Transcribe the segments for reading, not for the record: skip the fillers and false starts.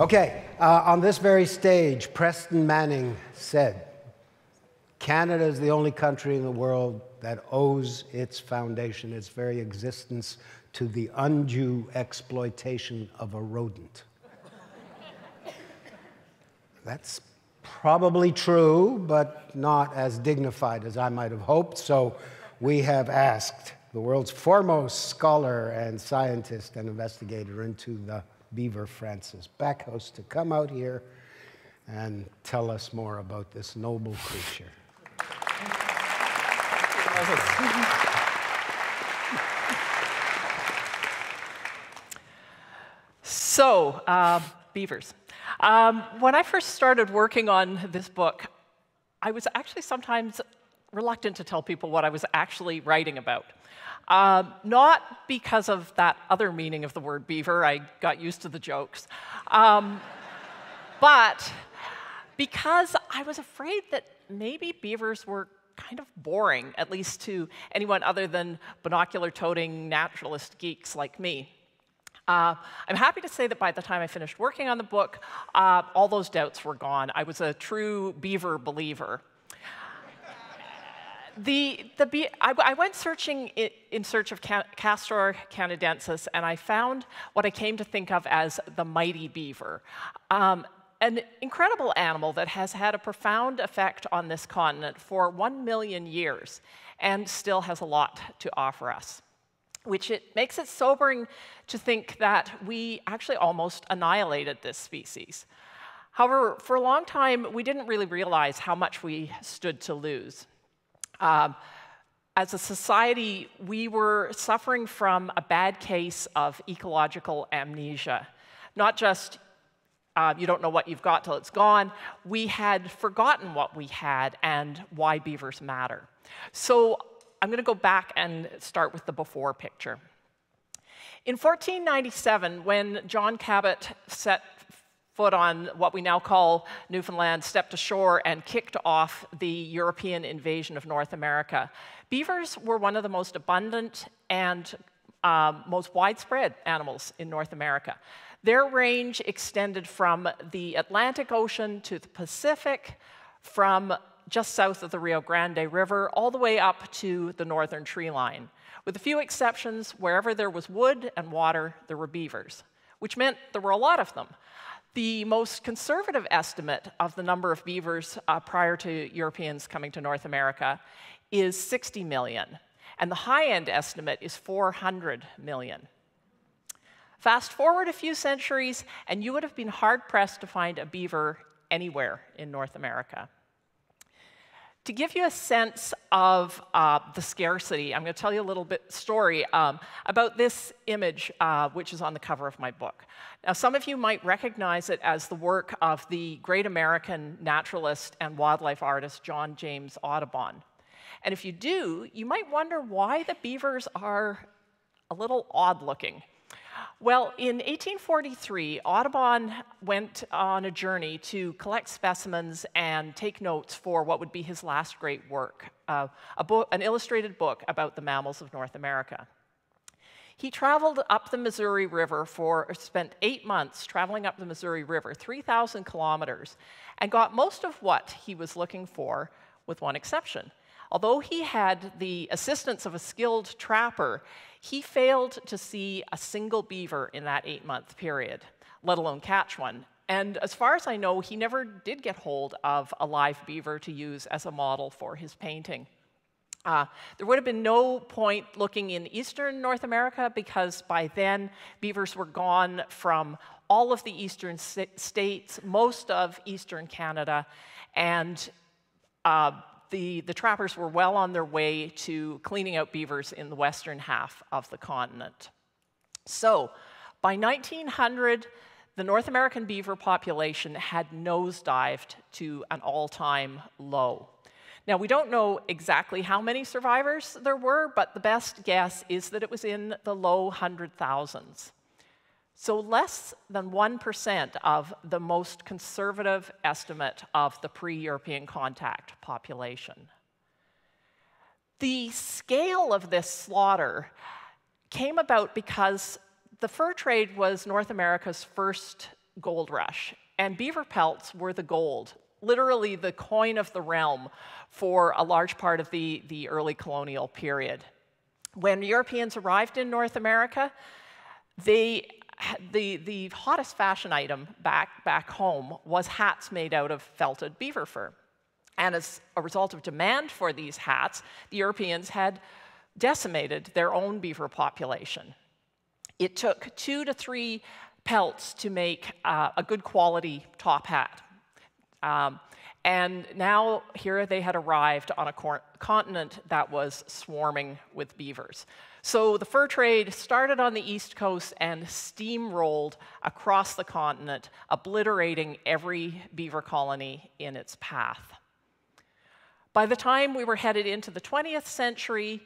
Okay, on this very stage, Preston Manning said, Canada is the only country in the world that owes its foundation, its very existence, to the undue exploitation of a rodent. That's probably true, but not as dignified as I might have hoped, so we have asked the world's foremost scholar and scientist and investigator into the beaver, Frances Backhouse, to come out here and tell us more about this noble creature. So, beavers. When I first started working on this book, I was actually sometimes reluctant to tell people what I was actually writing about. Not because of that other meaning of the word beaver, I got used to the jokes, but because I was afraid that maybe beavers were kind of boring, at least to anyone other than binocular-toting naturalist geeks like me. I'm happy to say that by the time I finished working on the book, all those doubts were gone. I was a true beaver believer. I went searching in search of Castor canadensis, and I found what I came to think of as the mighty beaver, an incredible animal that has had a profound effect on this continent for 1 million years and still has a lot to offer us, which it makes it sobering to think that we actually almost annihilated this species. However, for a long time, we didn't really realize how much we stood to lose. As a society, we were suffering from a bad case of ecological amnesia. Not just you don't know what you've got till it's gone, we had forgotten what we had and why beavers matter. So I'm going to go back and start with the before picture. In 1497, when John Cabot set foot on what we now call Newfoundland, stepped ashore and kicked off the European invasion of North America, beavers were one of the most abundant and most widespread animals in North America. Their range extended from the Atlantic Ocean to the Pacific, from just south of the Rio Grande River, all the way up to the northern tree line. With a few exceptions, wherever there was wood and water, there were beavers, which meant there were a lot of them. The most conservative estimate of the number of beavers prior to Europeans coming to North America is 60 million, and the high-end estimate is 400 million. Fast forward a few centuries, and you would have been hard-pressed to find a beaver anywhere in North America. To give you a sense of the scarcity, I'm going to tell you a little bit story about this image, which is on the cover of my book. Now, some of you might recognize it as the work of the great American naturalist and wildlife artist John James Audubon. And if you do, you might wonder why the beavers are a little odd-looking. Well, in 1843, Audubon went on a journey to collect specimens and take notes for what would be his last great work, an illustrated book about the mammals of North America. He traveled up the Missouri River spent 8 months traveling up the Missouri River, 3,000 kilometers, and got most of what he was looking for, with one exception. Although he had the assistance of a skilled trapper, he failed to see a single beaver in that 8-month period, let alone catch one. And as far as I know, he never did get hold of a live beaver to use as a model for his painting. There would have been no point looking in eastern North America because by then beavers were gone from all of the eastern states, most of eastern Canada, and the trappers were well on their way to cleaning out beavers in the western half of the continent. So by 1900, the North American beaver population had nosedived to an all-time low. Now, we don't know exactly how many survivors there were, but the best guess is that it was in the low 100,000s. So less than 1% of the most conservative estimate of the pre-European contact population. The scale of this slaughter came about because the fur trade was North America's first gold rush. And beaver pelts were the gold, literally the coin of the realm for a large part of the early colonial period. When Europeans arrived in North America, the hottest fashion item back home was hats made out of felted beaver fur. And as a result of demand for these hats, the Europeans had decimated their own beaver population. It took 2 to 3 pelts to make a good quality top hat. And now here they had arrived on a continent that was swarming with beavers. So the fur trade started on the East Coast and steamrolled across the continent, obliterating every beaver colony in its path. By the time we were headed into the 20th century,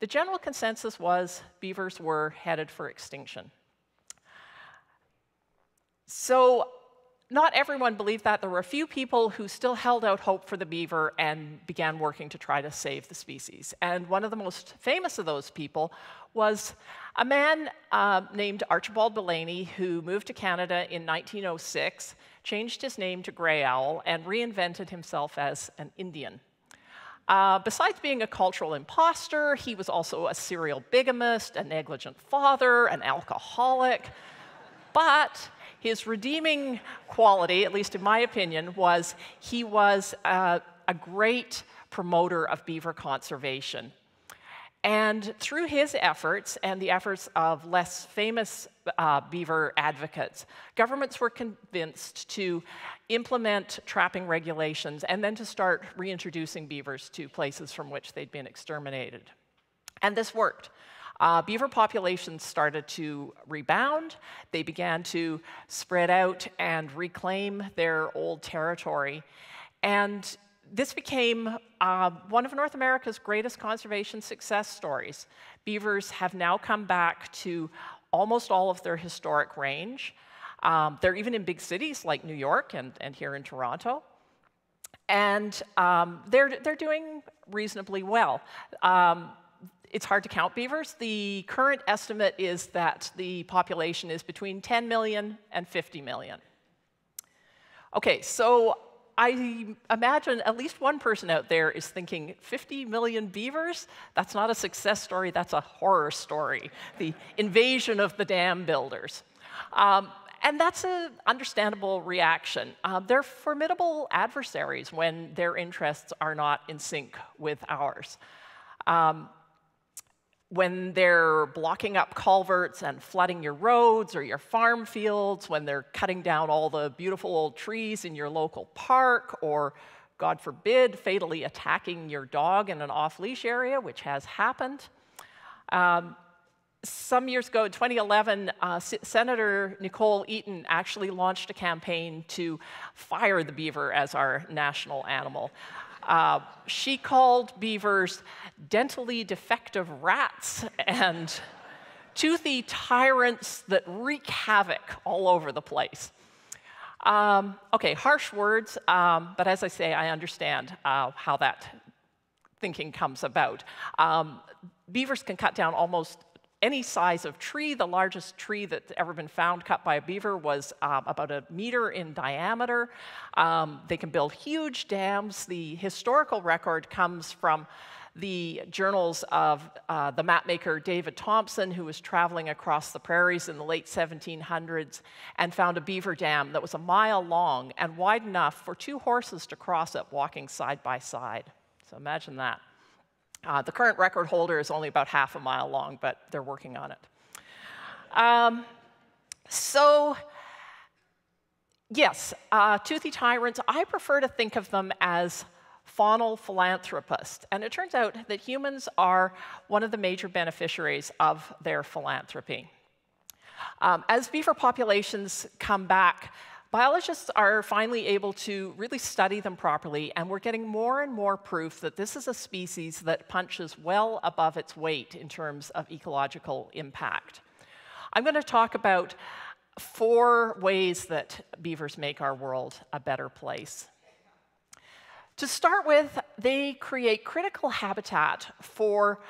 the general consensus was beavers were headed for extinction. So not everyone believed that. There were a few people who still held out hope for the beaver and began working to try to save the species. And one of the most famous of those people was a man named Archibald Bellaney, who moved to Canada in 1906, changed his name to Grey Owl, and reinvented himself as an Indian. Besides being a cultural imposter, he was also a serial bigamist, a negligent father, an alcoholic. But his redeeming quality, at least in my opinion, was he was a great promoter of beaver conservation. And through his efforts and the efforts of less famous beaver advocates, governments were convinced to implement trapping regulations and then to start reintroducing beavers to places from which they'd been exterminated. And this worked. Beaver populations started to rebound. They began to spread out and reclaim their old territory. And this became one of North America's greatest conservation success stories. Beavers have now come back to almost all of their historic range. They're even in big cities like New York and here in Toronto. And they're doing reasonably well. It's hard to count beavers. The current estimate is that the population is between 10 million and 50 million. Okay, so I imagine at least one person out there is thinking, 50 million beavers? That's not a success story, that's a horror story. The invasion of the dam builders. And that's an understandable reaction. They're formidable adversaries when their interests are not in sync with ours. When they're blocking up culverts and flooding your roads or your farm fields, when they're cutting down all the beautiful old trees in your local park, or, God forbid, fatally attacking your dog in an off-leash area, which has happened. Some years ago, in 2011, Senator Nicole Eaton actually launched a campaign to fire the beaver as our national animal. She called beavers dentally defective rats and toothy tyrants that wreak havoc all over the place. Okay, harsh words, but as I say, I understand how that thinking comes about. Beavers can cut down almost any size of tree. The largest tree that's ever been found cut by a beaver was about 1 meter in diameter. They can build huge dams. The historical record comes from the journals of the mapmaker David Thompson, who was traveling across the prairies in the late 1700s and found a beaver dam that was 1 mile long and wide enough for 2 horses to cross it walking side by side. So imagine that. The current record holder is only about half a mile long, but they're working on it. So, yes, toothy tyrants, I prefer to think of them as faunal philanthropists. And it turns out that humans are one of the major beneficiaries of their philanthropy. As beaver populations come back, biologists are finally able to really study them properly, and we're getting more and more proof that this is a species that punches well above its weight in terms of ecological impact. I'm going to talk about 4 ways that beavers make our world a better place. To start with, they create critical habitat for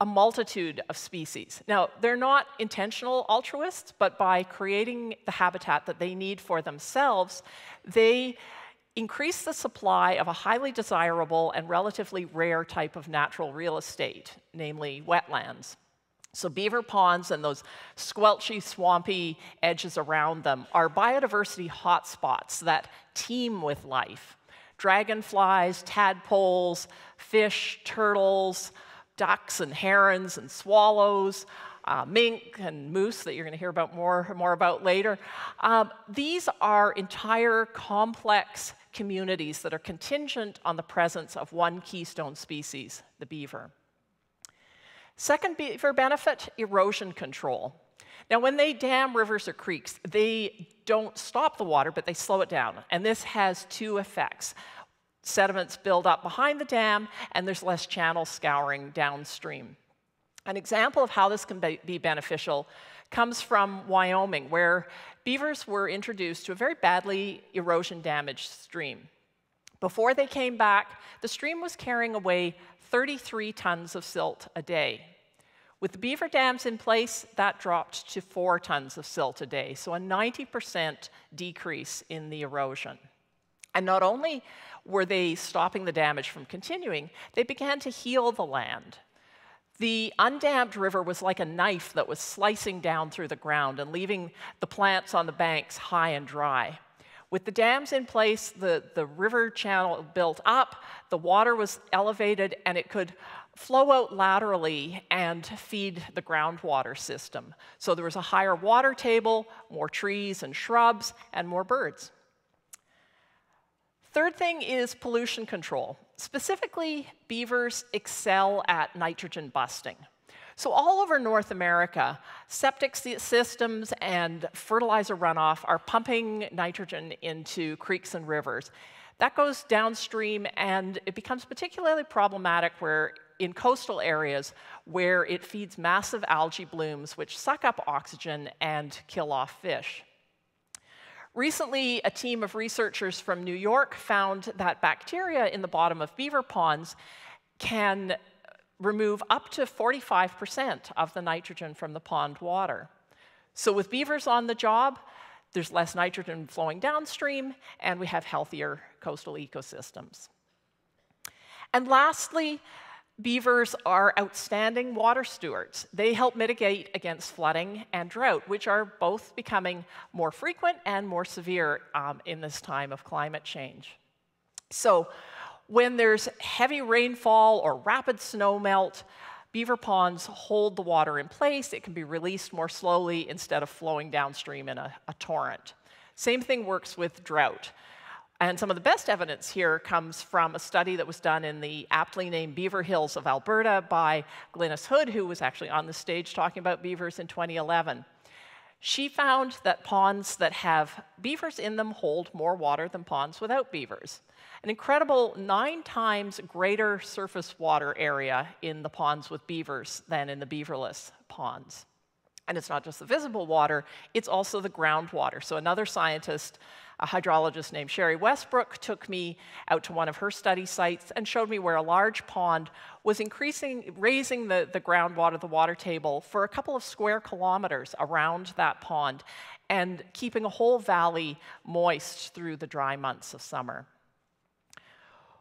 a multitude of species. Now, they're not intentional altruists, but by creating the habitat that they need for themselves, they increase the supply of a highly desirable and relatively rare type of natural real estate, namely wetlands. So beaver ponds and those squelchy, swampy edges around them are biodiversity hotspots that teem with life. Dragonflies, tadpoles, fish, turtles, ducks and herons and swallows, mink and moose that you're going to hear about more about later. These are entire complex communities that are contingent on the presence of one keystone species, the beaver. Second beaver benefit, erosion control. Now, when they dam rivers or creeks, they don't stop the water, but they slow it down. And this has two effects. Sediments build up behind the dam, and there's less channel scouring downstream. An example of how this can be beneficial comes from Wyoming, where beavers were introduced to a very badly erosion-damaged stream. Before they came back, the stream was carrying away 33 tons of silt a day. With the beaver dams in place, that dropped to 4 tons of silt a day, so a 90% decrease in the erosion. And not only were they stopping the damage from continuing, they began to heal the land. The undammed river was like a knife that was slicing down through the ground and leaving the plants on the banks high and dry. With the dams in place, the river channel built up, the water was elevated, and it could flow out laterally and feed the groundwater system. So there was a higher water table, more trees and shrubs, and more birds. Third thing is pollution control. Specifically, beavers excel at nitrogen busting. So all over North America, septic systems and fertilizer runoff are pumping nitrogen into creeks and rivers. That goes downstream, and it becomes particularly problematic where in coastal areas where it feeds massive algae blooms, which suck up oxygen and kill off fish. Recently, a team of researchers from New York found that bacteria in the bottom of beaver ponds can remove up to 45% of the nitrogen from the pond water. So with beavers on the job, there's less nitrogen flowing downstream, and we have healthier coastal ecosystems. And lastly, beavers are outstanding water stewards. They help mitigate against flooding and drought, which are both becoming more frequent and more severe in this time of climate change. So when there's heavy rainfall or rapid snowmelt, beaver ponds hold the water in place. It can be released more slowly instead of flowing downstream in a torrent. Same thing works with drought. And some of the best evidence here comes from a study that was done in the aptly named Beaver Hills of Alberta by Glynis Hood, who was actually on the stage talking about beavers in 2011. She found that ponds that have beavers in them hold more water than ponds without beavers. An incredible 9 times greater surface water area in the ponds with beavers than in the beaverless ponds. And it's not just the visible water, it's also the groundwater. So another scientist, a hydrologist named Sherry Westbrook, took me out to one of her study sites and showed me where a large pond was raising the groundwater, the water table, for a couple of square kilometers around that pond and keeping a whole valley moist through the dry months of summer.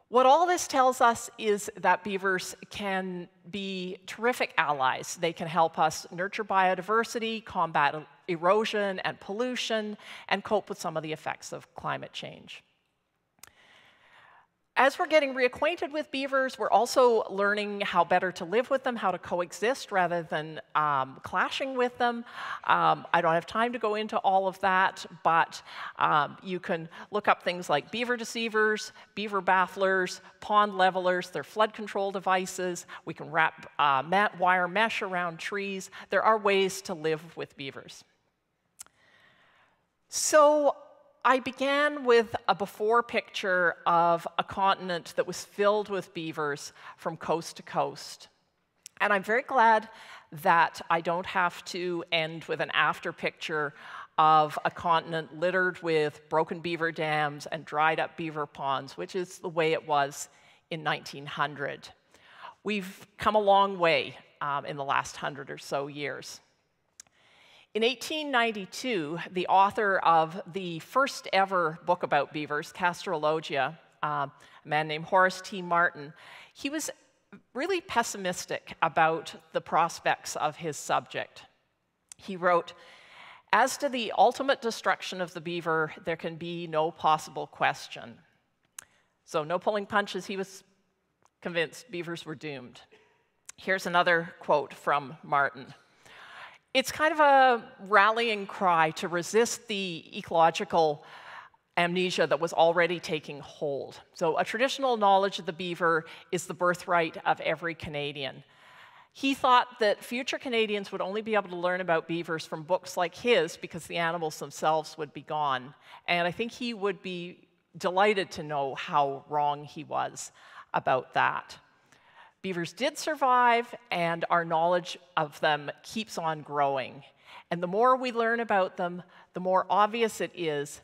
What all this tells us is that beavers can be terrific allies. They can help us nurture biodiversity, combat erosion and pollution, and cope with some of the effects of climate change. As we're getting reacquainted with beavers, we're also learning how better to live with them, how to coexist rather than clashing with them. I don't have time to go into all of that, but you can look up things like beaver deceivers, beaver bafflers, pond levelers, their flood control devices. We can wrap wire mesh around trees. There are ways to live with beavers. So I began with a before picture of a continent that was filled with beavers from coast to coast. And I'm very glad that I don't have to end with an after picture of a continent littered with broken beaver dams and dried up beaver ponds, which is the way it was in 1900. We've come a long way in the last 100 or so years. In 1892, the author of the first ever book about beavers, Castrologia, a man named Horace T. Martin, he was really pessimistic about the prospects of his subject. He wrote, "As to the ultimate destruction of the beaver, there can be no possible question." So no pulling punches, he was convinced beavers were doomed. Here's another quote from Martin. "It's kind of a rallying cry to resist the ecological amnesia that was already taking hold. So a traditional knowledge of the beaver is the birthright of every Canadian." He thought that future Canadians would only be able to learn about beavers from books like his because the animals themselves would be gone. And I think he would be delighted to know how wrong he was about that. Beavers did survive, and our knowledge of them keeps on growing. And the more we learn about them, the more obvious it is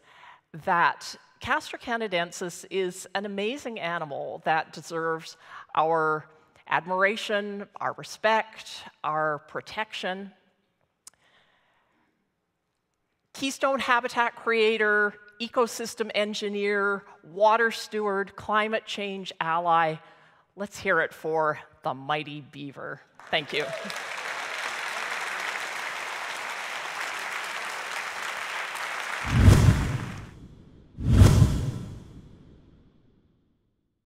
that Castor canadensis is an amazing animal that deserves our admiration, our respect, our protection. Keystone habitat creator, ecosystem engineer, water steward, climate change ally. Let's hear it for the mighty beaver. Thank you.